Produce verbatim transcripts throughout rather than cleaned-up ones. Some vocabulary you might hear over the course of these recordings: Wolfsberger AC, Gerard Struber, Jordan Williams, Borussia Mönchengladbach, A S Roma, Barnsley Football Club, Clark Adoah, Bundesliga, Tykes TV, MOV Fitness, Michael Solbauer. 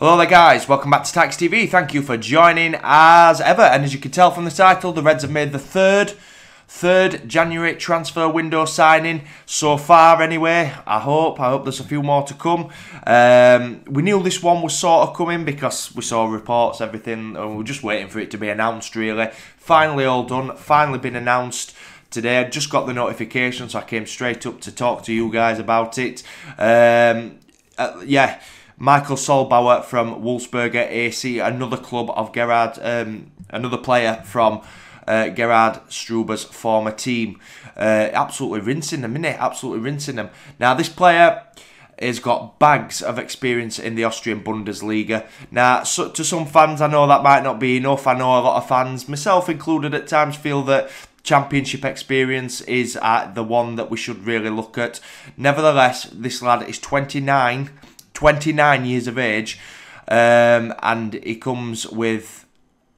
Hello there guys, welcome back to Tykes T V, thank you for joining as ever. And as you can tell from the title, the Reds have made the third, third January transfer window signing so far anyway. I hope, I hope there's a few more to come. Um, we knew this one was sort of coming because we saw reports, everything, and we were just waiting for it to be announced really. Finally all done, finally been announced. Today, I just got the notification, so I came straight up to talk to you guys about it. Um, uh, yeah, Michael Solbauer from Wolfsberger A C, another club of Gerard, um, another player from uh, Gerard Struber's former team. Uh, absolutely rinsing them, innit? Absolutely rinsing them. Now, this player has got bags of experience in the Austrian Bundesliga. Now, so, to some fans, I know that might not be enough. I know a lot of fans, myself included at times, feel that Championship experience is uh, the one that we should really look at. Nevertheless, this lad is twenty-nine, twenty-nine years of age, um, and he comes with,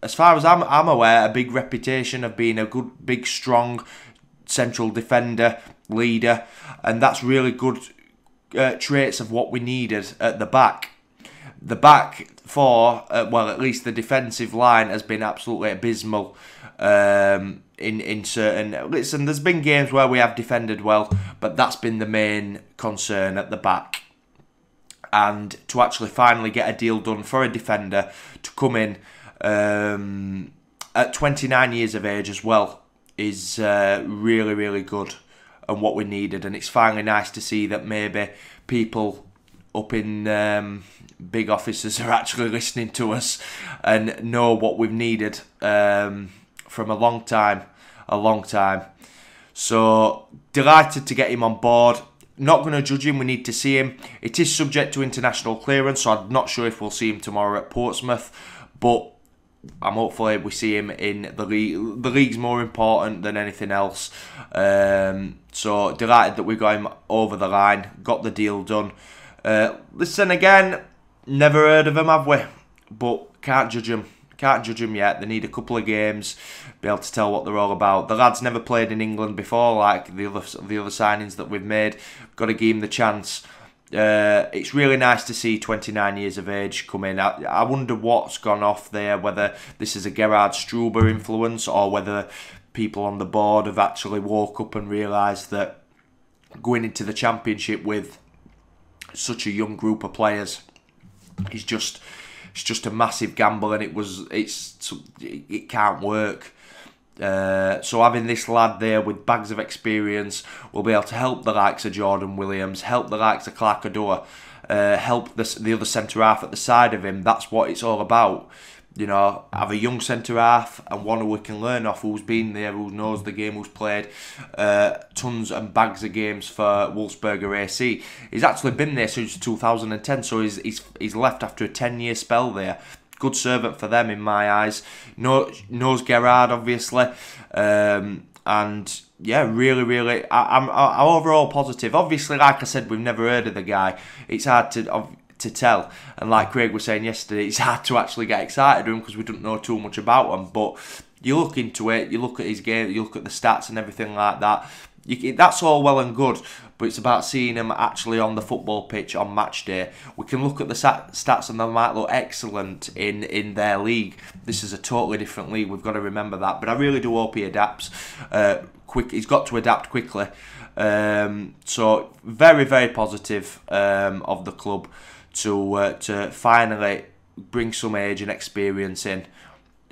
as far as I'm, I'm aware, a big reputation of being a good, big, strong central defender, leader, and that's really good uh, traits of what we needed at the back. The back four, uh, well, at least the defensive line has been absolutely abysmal. Um, in, in certain, listen, there's been games where we have defended well, but that's been the main concern at the back. And to actually finally get a deal done for a defender to come in um, at twenty-nine years of age as well is uh, really, really good and what we needed. And it's finally nice to see that maybe people up in um, big offices are actually listening to us and know what we've needed Um from a long time, a long time. So, delighted to get him on board. Not going to judge him, we need to see him. It is subject to international clearance, so I'm not sure if we'll see him tomorrow at Portsmouth, but I'm hopefully we see him in the league. The league's more important than anything else. Um, so, delighted that we got him over the line, got the deal done. Uh, listen, again, never heard of him, have we? But can't judge him. Can't judge them yet. They need a couple of games, be able to tell what they're all about. The lad's never played in England before, like the other the other signings that we've made. Got to give him the chance. Uh, it's really nice to see twenty-nine years of age come in. I, I wonder what's gone off there, whether this is a Gerard Struber influence or whether people on the board have actually woke up and realised that going into the Championship with such a young group of players is just... it's just a massive gamble, and it was it's it can't work. Uh, so having this lad there with bags of experience will be able to help the likes of Jordan Williams, help the likes of Clark Adoah, uh, help the the other centre half at the side of him. That's what it's all about, you know. Have a young centre half and one who we can learn off, who's been there, who knows the game, who's played uh, tons and bags of games for Wolfsberger A C. He's actually been there since two thousand ten, so he's he's, he's left after a ten year spell there. Good servant for them in my eyes. No, knows Gerard obviously, um, and yeah, really, really, I, I'm, I'm overall positive. Obviously, like I said, we've never heard of the guy. It's hard to. to tell, and like Craig was saying yesterday, it's hard to actually get excited with him because we don't know too much about him. But you look into it, you look at his game, you look at the stats and everything like that, you, that's all well and good, but it's about seeing him actually on the football pitch on match day. We can look at the stats and they might look excellent in, in their league. This is a totally different league, we've got to remember that, but I really do hope he adapts. Uh, quick, he's got to adapt quickly. Um, so very, very positive um, of the club to uh, to finally bring some age and experience in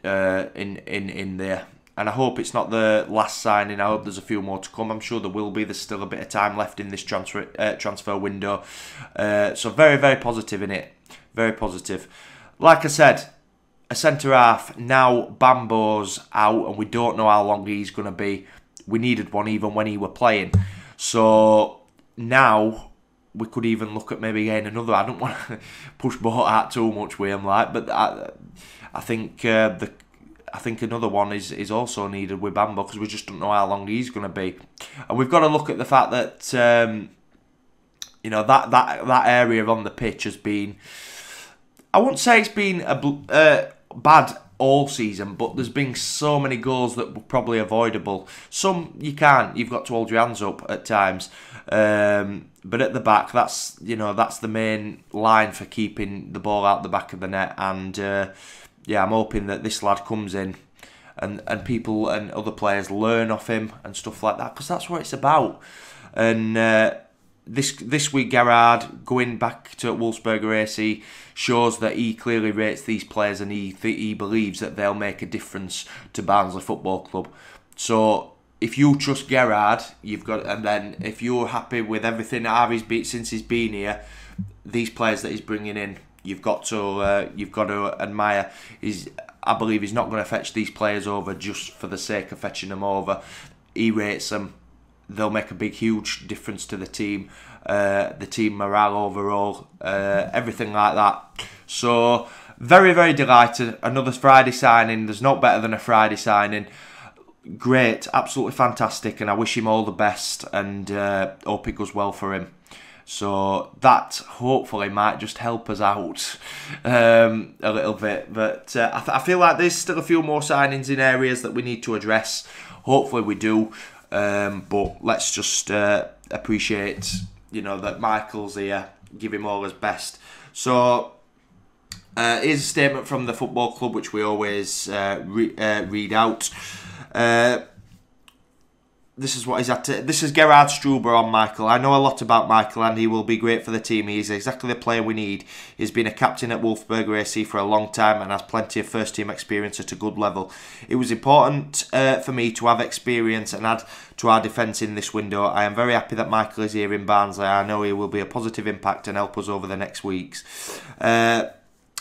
uh, in in in there. And I hope it's not the last signing. I hope there's a few more to come. I'm sure there will be. There's still a bit of time left in this transfer uh, transfer window. Uh, so very, very positive in it. Very positive. Like I said, a centre half now. Bambo's out, and we don't know how long he's going to be. We needed one even when he were playing. So now we could even look at maybe getting another. I don't want to push Boat out too much with him, like, but I, I think uh, the, I think another one is is also needed with Bambo because we just don't know how long he's going to be, and we've got to look at the fact that um, you know that that that area on the pitch has been, I wouldn't say it's been a uh, bad all season, but there's been so many goals that were probably avoidable. Some you can't, you've got to hold your hands up at times. Um, but at the back, that's, you know, that's the main line for keeping the ball out the back of the net. And uh, yeah, I'm hoping that this lad comes in and, and people and other players learn off him and stuff like that, because that's what it's about. And uh, this this week, Gerard going back to Wolfsberger A C shows that he clearly rates these players, and he th he believes that they'll make a difference to Barnsley Football Club. So if you trust Gerard, you've got, and then if you're happy with everything Harvey's beat since he's been here, these players that he's bringing in, you've got to uh, you've got to admire. He's, I believe he's not going to fetch these players over just for the sake of fetching them over. He rates them. They'll make a big, huge difference to the team, uh, the team morale overall, uh, everything like that. So, very, very delighted. Another Friday signing. There's no better than a Friday signing. Great, absolutely fantastic, and I wish him all the best, and uh, hope it goes well for him. So that hopefully might just help us out um, a little bit. But uh, I, th I feel like there's still a few more signings in areas that we need to address. Hopefully we do. Um, but let's just uh, appreciate, you know, that Michael's here, give him all his best. So uh, here's a statement from the football club, which we always uh, re uh, read out. Uh, this is what he's had to, this is Gerard Struber on Michael. I know a lot about Michael, and he will be great for the team. He is exactly the player we need. He's been a captain at Wolfsberger A C for a long time and has plenty of first team experience at a good level. It was important uh, for me to have experience and add to our defence in this window. I am very happy that Michael is here in Barnsley. I know he will be a positive impact and help us over the next weeks. Uh,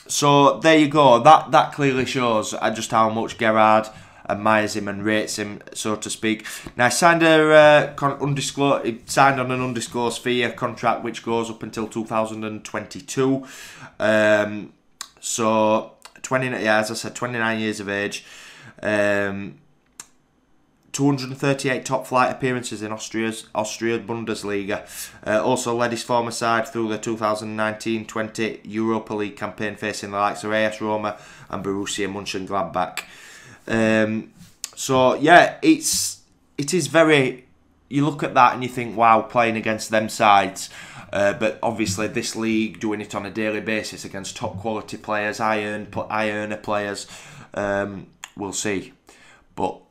so there you go. That, that clearly shows just how much Gerard admires him and rates him, so to speak. Now, he signed a uh, con undisclosed. He signed on an undisclosed fee-year contract, which goes up until two thousand twenty-two. Um, so, twenty. Yeah, as I said, twenty-nine years of age. Um, two hundred thirty-eight top-flight appearances in Austria's Austria Bundesliga. Uh, also led his former side through the two thousand nineteen twenty Europa League campaign, facing the likes of A S Roma and Borussia Mönchengladbach. Um, so yeah, it's it is very. You look at that and you think, wow, playing against them sides, uh, but obviously this league doing it on a daily basis against top quality players, high earn, high earner players. Um, we'll see, but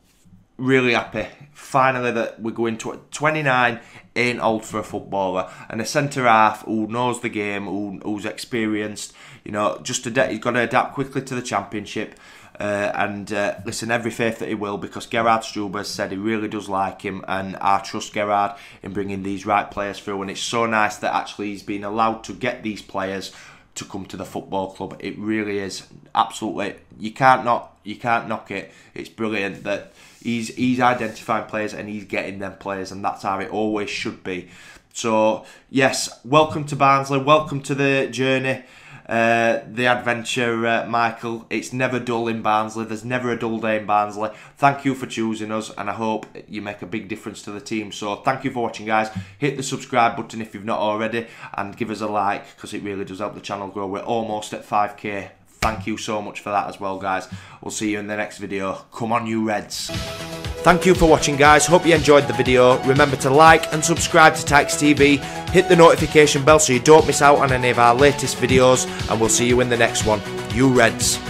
really happy finally that we're going to twenty-nine. Ain't old for a footballer, and a centre half who knows the game, who who's experienced. You know, just ad he's got to adapt quickly to the championship. Uh, and uh, listen, every faith that he will, because Gerard Struber said he really does like him, and I trust Gerard in bringing these right players through. And it's so nice that actually he's been allowed to get these players to come to the football club. It really is absolutely, you can't not you can't knock it. It's brilliant that he's he's identifying players and he's getting them players, and that's how it always should be. So yes, welcome to Barnsley, welcome to the journey. Uh, the adventure, uh, Michael. It's never dull in Barnsley. There's never a dull day in Barnsley. Thank you for choosing us, and I hope you make a big difference to the team. So thank you for watching, guys. Hit the subscribe button if you've not already, and give us a like, because it really does help the channel grow. We're almost at five K. Thank you so much for that as well, guys. We'll see you in the next video. Come on, you Reds. Thank you for watching, guys. Hope you enjoyed the video. Remember to like and subscribe to Tykes T V. Hit the notification bell so you don't miss out on any of our latest videos. And we'll see you in the next one. You Reds.